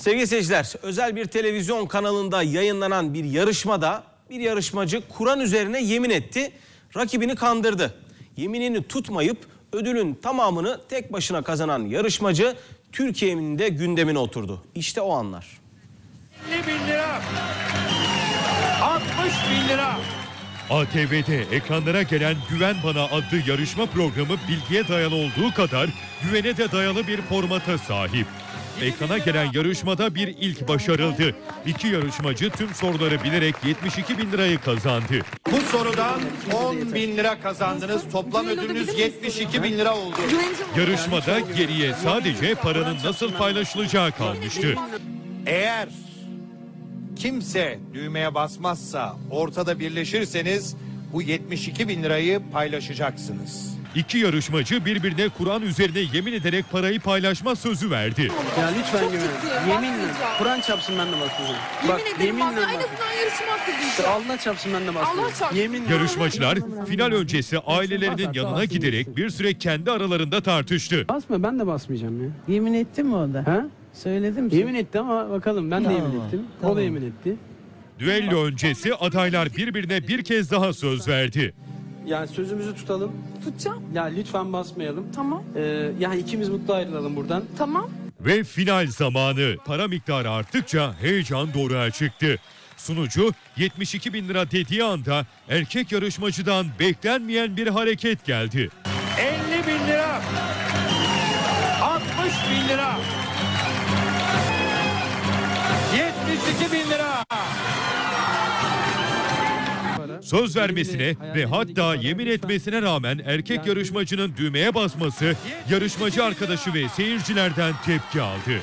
Sevgili seyirciler, özel bir televizyon kanalında yayınlanan bir yarışmada bir yarışmacı Kur'an üzerine yemin etti, rakibini kandırdı. Yeminini tutmayıp ödülün tamamını tek başına kazanan yarışmacı Türkiye'nin de gündemine oturdu. İşte o anlar. 50 bin lira, 60 bin lira. ATV'de ekranlara gelen Güven Bana adlı yarışma programı bilgiye dayalı olduğu kadar güvene de dayalı bir formata sahip. Ekrana gelen yarışmada bir ilk başarıldı. İki yarışmacı tüm soruları bilerek 72 bin lirayı kazandı. Bu sorudan 10 bin lira kazandınız. Toplam ödülünüz 72 bin lira oldu. Yarışmada geriye sadece paranın nasıl paylaşılacağı kalmıştı. Eğer kimse düğmeye basmazsa, ortada birleşirseniz bu 72 bin lirayı paylaşacaksınız. İki yarışmacı birbirine Kur'an üzerine yemin ederek parayı paylaşma sözü verdi. Ya lütfen yeminle. Kur'an çapsın ben de bahsedeceğim. Bak yeminle işte Allah çapsın ben de bahsedeceğim. Yarışmacılar final öncesi ailelerinin yanına giderek bir süre kendi aralarında tartıştı. Basma, ben de basmayacağım ya. Yemin ettin mi orada? Ha? Söyledim. Yemin etti ama bakalım, ben de yemin ettim. O da yemin etti. Düello öncesi adaylar birbirine bir kez daha söz verdi. Yani sözümüzü tutalım. Tutacağım. Ya lütfen basmayalım. Tamam. Ya ikimiz mutlu ayrılalım buradan. Tamam. Ve final zamanı. Para miktarı arttıkça heyecan doğruğa çıktı. Sunucu 72 bin lira dediği anda erkek yarışmacıdan beklenmeyen bir hareket geldi. 50 bin lira. 60 bin lira. 72 bin lira. Söz vermesine ve hatta yemin etmesine rağmen erkek yarışmacının düğmeye basması yarışmacı arkadaşı ve seyircilerden tepki aldı.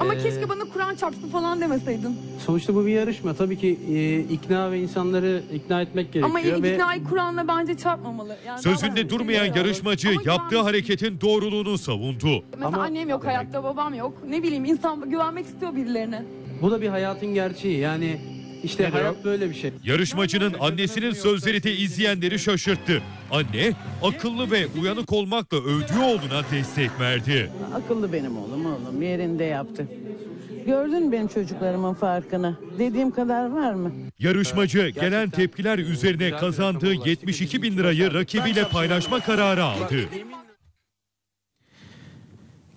Ama keşke bana Kur'an çarptı falan demeseydin. Sonuçta bu bir yarışma. Tabii ki ikna ve insanları ikna etmek gerekiyor. Ama iknayı Kur'an'la bence çarpmamalı. Yani sözünde durmayan yarışmacı yaptığı hareketin doğruluğunu savundu. Mesela annem yok hayatta, babam yok. Ne bileyim, insan güvenmek istiyor birilerine. Bu da bir hayatın gerçeği yani. İşte hayat böyle bir şey. Yarışmacının annesinin sözleri de izleyenleri şaşırttı. Anne akıllı ve uyanık olmakla övdüğü oğluna destek verdi. Akıllı benim oğlum yerinde yaptı. Gördün mü benim çocuklarımın farkını? Dediğim kadar var mı? Yarışmacı gelen tepkiler üzerine kazandığı 72 bin lirayı rakibiyle paylaşma kararı aldı.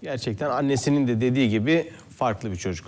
Gerçekten annesinin de dediği gibi farklı bir çocuk.